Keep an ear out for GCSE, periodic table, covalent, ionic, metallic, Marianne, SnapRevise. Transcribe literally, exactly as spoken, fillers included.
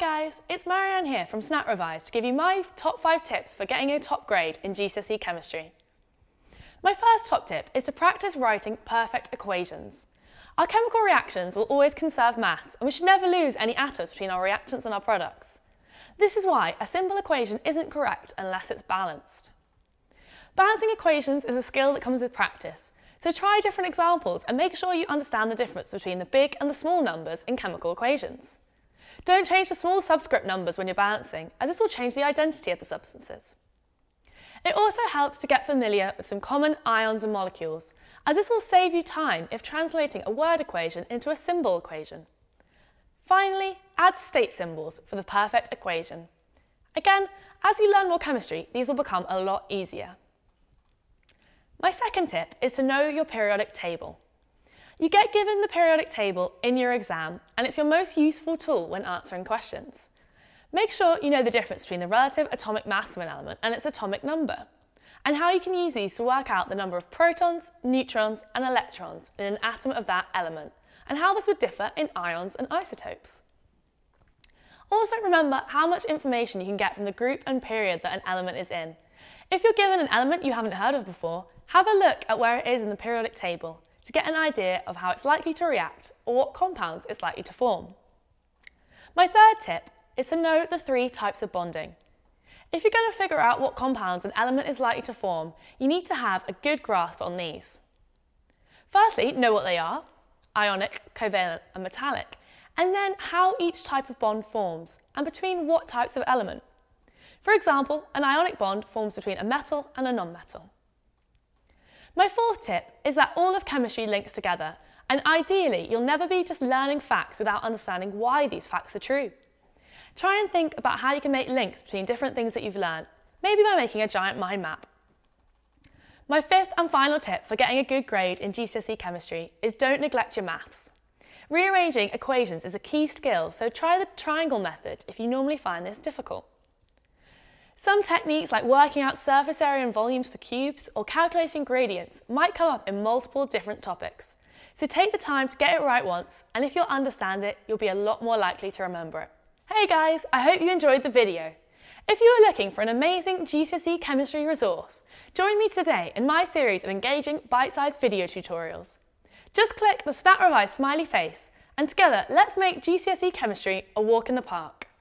guys, it's Marianne here from SnapRevise to give you my top five tips for getting a top grade in G C S E chemistry. My first top tip is to practice writing perfect equations. Our chemical reactions will always conserve mass, and we should never lose any atoms between our reactants and our products. This is why a simple equation isn't correct unless it's balanced. Balancing equations is a skill that comes with practice, so try different examples and make sure you understand the difference between the big and the small numbers in chemical equations. Don't change the small subscript numbers when you're balancing, as this will change the identity of the substances. It also helps to get familiar with some common ions and molecules, as this will save you time if translating a word equation into a symbol equation. Finally, add state symbols for the perfect equation. Again, as you learn more chemistry, these will become a lot easier. My second tip is to know your periodic table. You get given the periodic table in your exam, and it's your most useful tool when answering questions. Make sure you know the difference between the relative atomic mass of an element and its atomic number, and how you can use these to work out the number of protons, neutrons, and electrons in an atom of that element, and how this would differ in ions and isotopes. Also remember how much information you can get from the group and period that an element is in. If you're given an element you haven't heard of before, have a look at where it is in the periodic table to get an idea of how it's likely to react or what compounds it's likely to form. My third tip is to know the three types of bonding. If you're going to figure out what compounds an element is likely to form, you need to have a good grasp on these. Firstly, know what they are: ionic, covalent and metallic, and then how each type of bond forms and between what types of element. For example, an ionic bond forms between a metal and a non-metal. My fourth tip is that all of chemistry links together, and ideally you'll never be just learning facts without understanding why these facts are true. Try and think about how you can make links between different things that you've learned, maybe by making a giant mind map. My fifth and final tip for getting a good grade in G C S E chemistry is don't neglect your maths. Rearranging equations is a key skill, so try the triangle method if you normally find this difficult. Some techniques like working out surface area and volumes for cubes or calculating gradients might come up in multiple different topics, so take the time to get it right once, and if you'll understand it, you'll be a lot more likely to remember it. Hey guys, I hope you enjoyed the video. If you are looking for an amazing G C S E chemistry resource, join me today in my series of engaging bite-sized video tutorials. Just click the SnapRevise smiley face and together let's make G C S E chemistry a walk in the park.